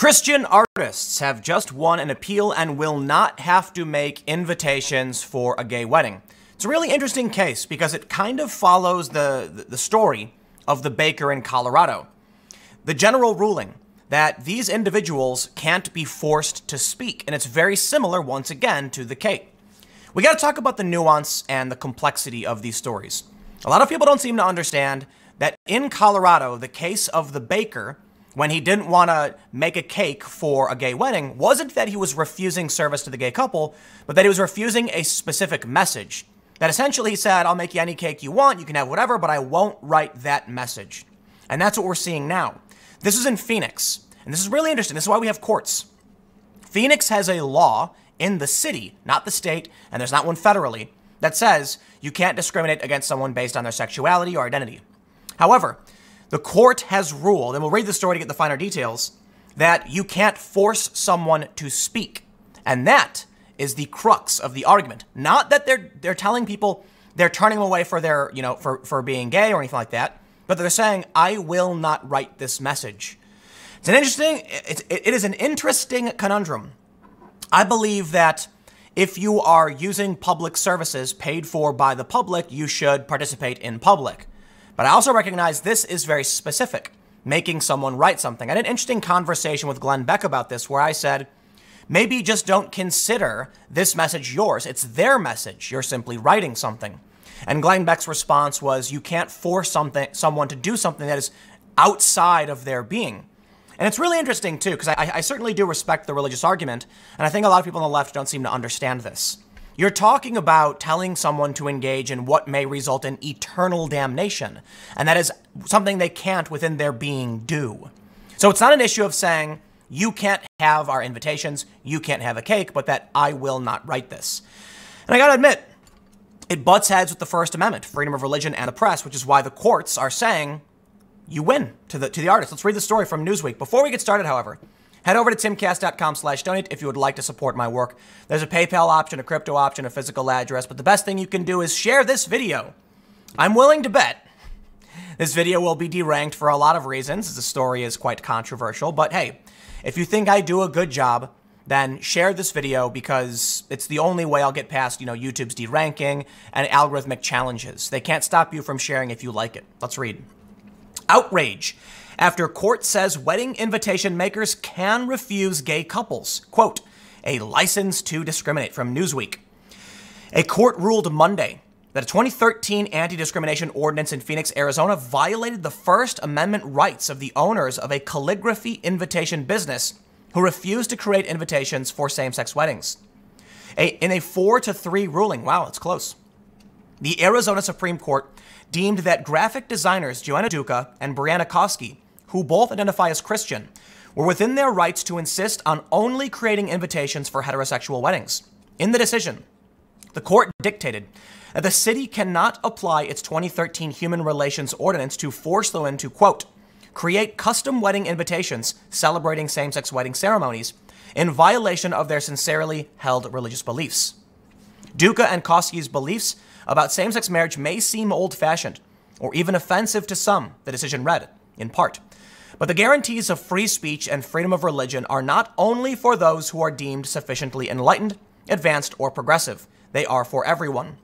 Christian artists have just won an appeal and will not have to make invitations for a gay wedding. It's a really interesting case because it kind of follows the story of the baker in Colorado. The general ruling that these individuals can't be forced to speak, and it's very similar once again to the cake. We got to talk about the nuance and the complexity of these stories. A lot of people don't seem to understand that in Colorado, the case of the baker, when he didn't want to make a cake for a gay wedding, wasn't that he was refusing service to the gay couple, but that he was refusing a specific message. That essentially he said, I'll make you any cake you want, you can have whatever, but I won't write that message. And that's what we're seeing now. This is in Phoenix, and this is really interesting. This is why we have courts. Phoenix has a law in the city, not the state, and there's not one federally, that says you can't discriminate against someone based on their sexuality or identity. However, the court has ruled, and we'll read the story to get the finer details, that you can't force someone to speak. And that is the crux of the argument. Not that they're telling people they're turning them away for their, you know, for being gay or anything like that, but they're saying, I will not write this message. It's an interesting, it is an interesting conundrum. I believe that if you are using public services paid for by the public, you should participate in public. But I also recognize this is very specific, making someone write something. I had an interesting conversation with Glenn Beck about this, where I said, maybe just don't consider this message yours. It's their message. You're simply writing something. And Glenn Beck's response was, you can't force someone to do something that is outside of their being. And it's really interesting, too, because I certainly do respect the religious argument, and I think a lot of people on the left don't seem to understand this. You're talking about telling someone to engage in what may result in eternal damnation, and that is something they can't within their being do. So it's not an issue of saying, you can't have our invitations, you can't have a cake, but that I will not write this. And I gotta admit, it butts heads with the First Amendment, freedom of religion and the press, which is why the courts are saying, you win to the artist. Let's read the story from Newsweek. Before we get started, however, head over to timcast.com/donate if you would like to support my work. There's a PayPal option, a crypto option, a physical address, but the best thing you can do is share this video. I'm willing to bet this video will be deranked for a lot of reasons. The story is quite controversial, but hey, if you think I do a good job, then share this video because it's the only way I'll get past, you know, YouTube's deranking and algorithmic challenges. They can't stop you from sharing if you like it. Let's read. Outrage after court says wedding invitation makers can refuse gay couples, quote, a license to discriminate, from Newsweek. A court ruled Monday that a 2013 anti-discrimination ordinance in Phoenix, Arizona violated the First Amendment rights of the owners of a calligraphy invitation business who refused to create invitations for same-sex weddings. In a 4-3 ruling, wow, it's close, the Arizona Supreme Court deemed that graphic designers Joanna Duka and Brianna Koski, who both identify as Christian, were within their rights to insist on only creating invitations for heterosexual weddings. In the decision, the court dictated that the city cannot apply its 2013 Human Relations Ordinance to force them to, quote, create custom wedding invitations celebrating same-sex wedding ceremonies in violation of their sincerely held religious beliefs. Duka and Koski's beliefs about same-sex marriage may seem old-fashioned or even offensive to some, the decision read, in part. But the guarantees of free speech and freedom of religion are not only for those who are deemed sufficiently enlightened, advanced, or progressive. They are for everyone.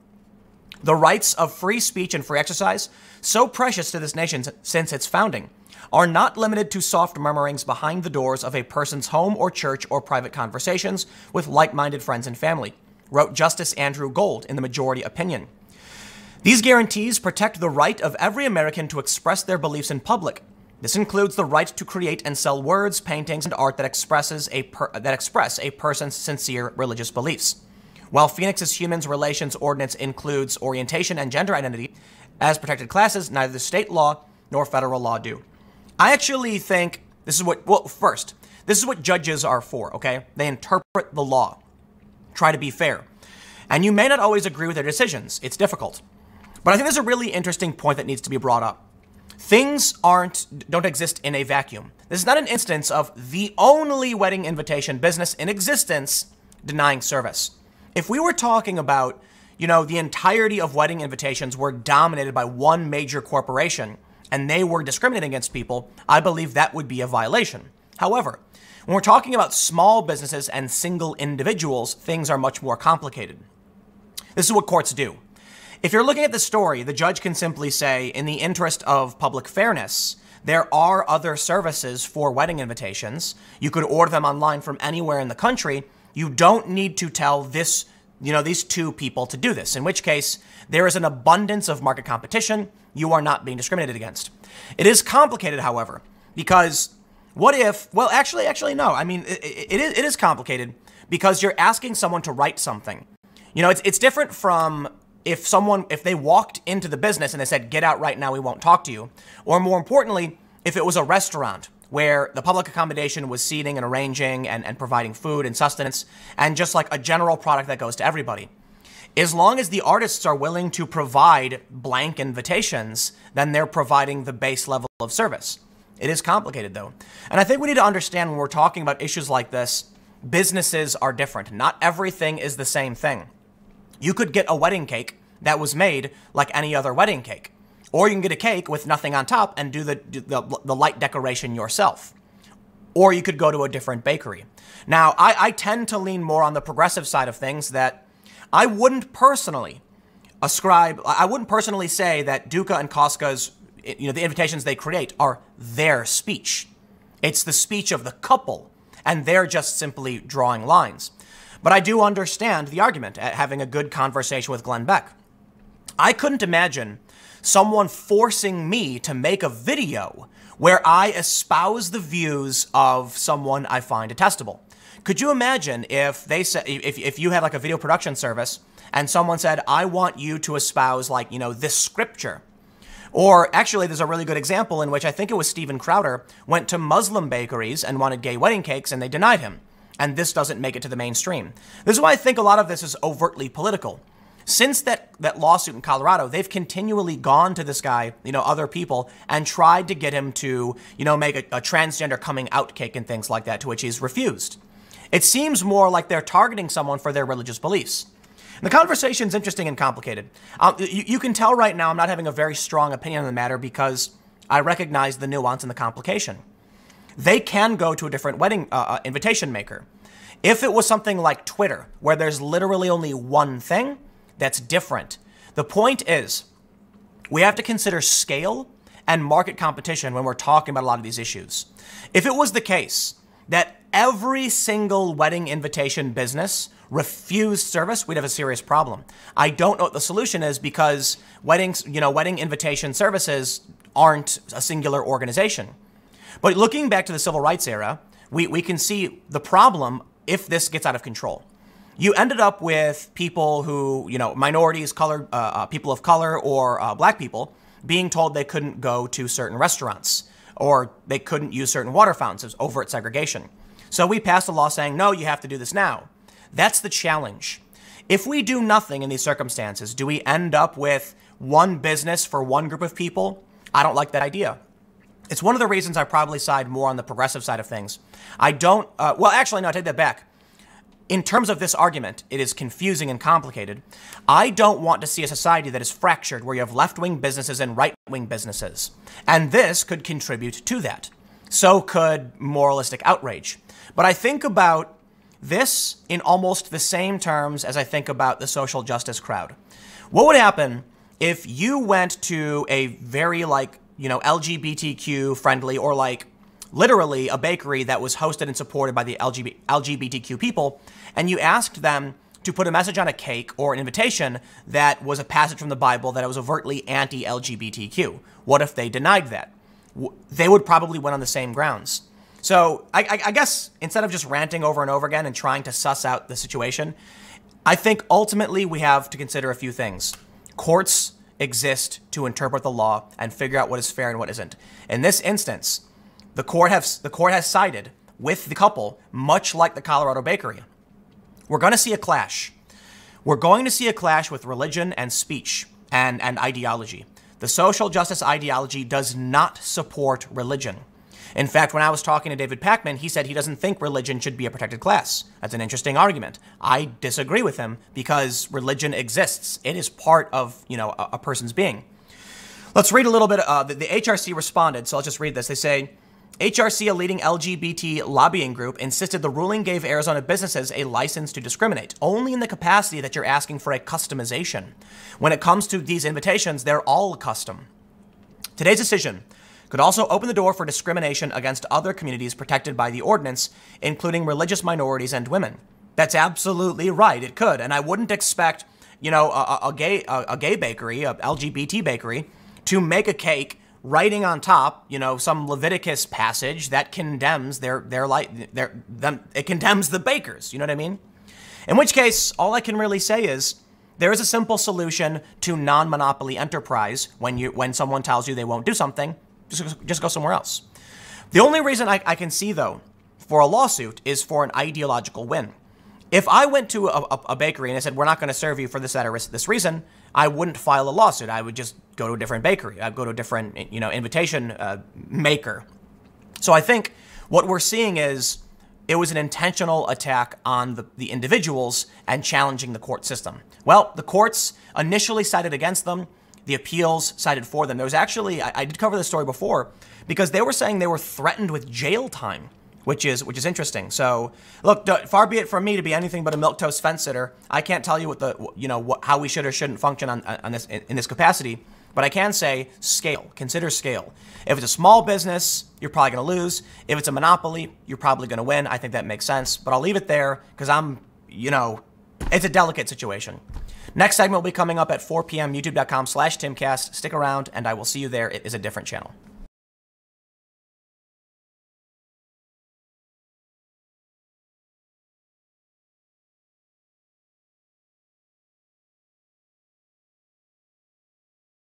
The rights of free speech and free exercise, so precious to this nation since its founding, are not limited to soft murmurings behind the doors of a person's home or church or private conversations with like-minded friends and family, wrote Justice Andrew Gould in the majority opinion. These guarantees protect the right of every American to express their beliefs in public. This includes the right to create and sell words, paintings, and art that express a person's sincere religious beliefs. While Phoenix's Human Relations Ordinance includes orientation and gender identity as protected classes, neither the state law nor federal law do. I actually think this is what, well, first, this is what judges are for, okay? They interpret the law, try to be fair. And you may not always agree with their decisions. It's difficult. But I think there's a really interesting point that needs to be brought up. Things don't exist in a vacuum. This is not an instance of the only wedding invitation business in existence denying service. If we were talking about, you know, the entirety of wedding invitations were dominated by one major corporation and they were discriminating against people, I believe that would be a violation. However, When we're talking about small businesses and single individuals, things are much more complicated. This is what courts do. If you're looking at the story, the judge can simply say, in the interest of public fairness, there are other services for wedding invitations. You could order them online from anywhere in the country. You don't need to tell this, these two people to do this, in which case there is an abundance of market competition. You are not being discriminated against. It is complicated, however, because what if, well, actually, no. I mean, it is complicated because you're asking someone to write something. It's different from if they walked into the business and they said, get out right now, we won't talk to you. Or more importantly, if it was a restaurant where the public accommodation was seating and arranging and providing food and sustenance and just like a general product that goes to everybody. As long as the artists are willing to provide blank invitations, then they're providing the base level of service. It is complicated though. And I think we need to understand when we're talking about issues like this, businesses are different. Not everything is the same thing. You could get a wedding cake that was made like any other wedding cake. Or you can get a cake with nothing on top and do the light decoration yourself. Or you could go to a different bakery. Now, I tend to lean more on the progressive side of things that I wouldn't personally say that Duka and Koska's, the invitations they create are their speech. It's the speech of the couple, and they're just simply drawing lines. But I do understand the argument at having a good conversation with Glenn Beck. I couldn't imagine someone forcing me to make a video where I espouse the views of someone I find detestable. Could you imagine if they said, if you had like a video production service and someone said, I want you to espouse like, this scripture. Or actually, there's a really good example in which I think it was Stephen Crowder went to Muslim bakeries and wanted gay wedding cakes and they denied him. And this doesn't make it to the mainstream. This is why I think a lot of this is overtly political. Since that lawsuit in Colorado, they've continually gone to this guy, other people, and tried to get him to, make a transgender coming out cake and things like that, to which he's refused. It seems more like they're targeting someone for their religious beliefs. And the conversation's interesting and complicated. You can tell right now I'm not having a very strong opinion on the matter because I recognize the nuance and the complication. They can go to a different wedding invitation maker. If it was something like Twitter, where there's literally only one thing, that's different. The point is, we have to consider scale and market competition when we're talking about a lot of these issues. If it was the case that every single wedding invitation business refused service, we'd have a serious problem. I don't know what the solution is because wedding invitation services aren't a singular organization. But looking back to the civil rights era, we can see the problem if this gets out of control. You ended up with people who, minorities, colored people of color, or black people being told they couldn't go to certain restaurants or they couldn't use certain water fountains. It was overt segregation. So we passed a law saying, no, you have to do this now. That's the challenge. If we do nothing in these circumstances, do we end up with one business for one group of people? I don't like that idea. It's one of the reasons I probably side more on the progressive side of things. I don't, well, actually, no, I take that back. In terms of this argument, it is confusing and complicated. I don't want to see a society that is fractured where you have left-wing businesses and right-wing businesses. And this could contribute to that. So could moralistic outrage. But I think about this in almost the same terms as I think about the social justice crowd. What would happen if you went to a very LGBTQ friendly or like literally a bakery that was hosted and supported by the LGBTQ people, and you asked them to put a message on a cake or an invitation that was a passage from the Bible that was overtly anti-LGBTQ? What if they denied that? They would probably win on the same grounds. So I guess instead of just ranting over and over again and trying to suss out the situation, I think ultimately we have to consider a few things. Courts exist to interpret the law and figure out what is fair and what isn't. In this instance, the court has sided with the couple, much like the Colorado bakery. We're going to see a clash. We're going to see a clash with religion and speech and ideology. The social justice ideology does not support religion. In fact, when I was talking to David Pakman, he said he doesn't think religion should be a protected class. That's an interesting argument. I disagree with him because religion exists. It is part of, a person's being. Let's read a little bit. The HRC responded, so I'll just read this. They say, HRC, a leading LGBT lobbying group, insisted the ruling gave Arizona businesses a license to discriminate, only in the capacity that you're asking for a customization. When it comes to these invitations, they're all custom. Today's decision could also open the door for discrimination against other communities protected by the ordinance, including religious minorities and women. That's absolutely right, it could. And I wouldn't expect, you know, a gay bakery, a LGBT bakery, to make a cake writing on top, you know, some Leviticus passage that condemns it condemns the bakers, you know what I mean? In which case, all I can really say is, there is a simple solution to non-monopoly enterprise when someone tells you they won't do something. Just go somewhere else. The only reason I can see, though, for a lawsuit is for an ideological win. If I went to a bakery and I said, we're not going to serve you for this, that, or this reason, I wouldn't file a lawsuit. I would just go to a different bakery. I'd go to a different, you know, invitation maker. So I think what we're seeing is it was an intentional attack on the individuals and challenging the court system. Well, the courts initially sided against them. The appeals sided for them. There was actually, I did cover this story before, because they were saying they were threatened with jail time, which is interesting. So look, far be it from me to be anything but a milquetoast fence sitter. I can't tell you what how we should or shouldn't function in this capacity, but I can say scale, consider scale. If it's a small business, you're probably gonna lose. If it's a monopoly, you're probably gonna win. I think that makes sense, but I'll leave it there because I'm, you know, it's a delicate situation. Next segment will be coming up at 4 p.m. youtube.com/TimCast. Stick around, and I will see you there. It is a different channel.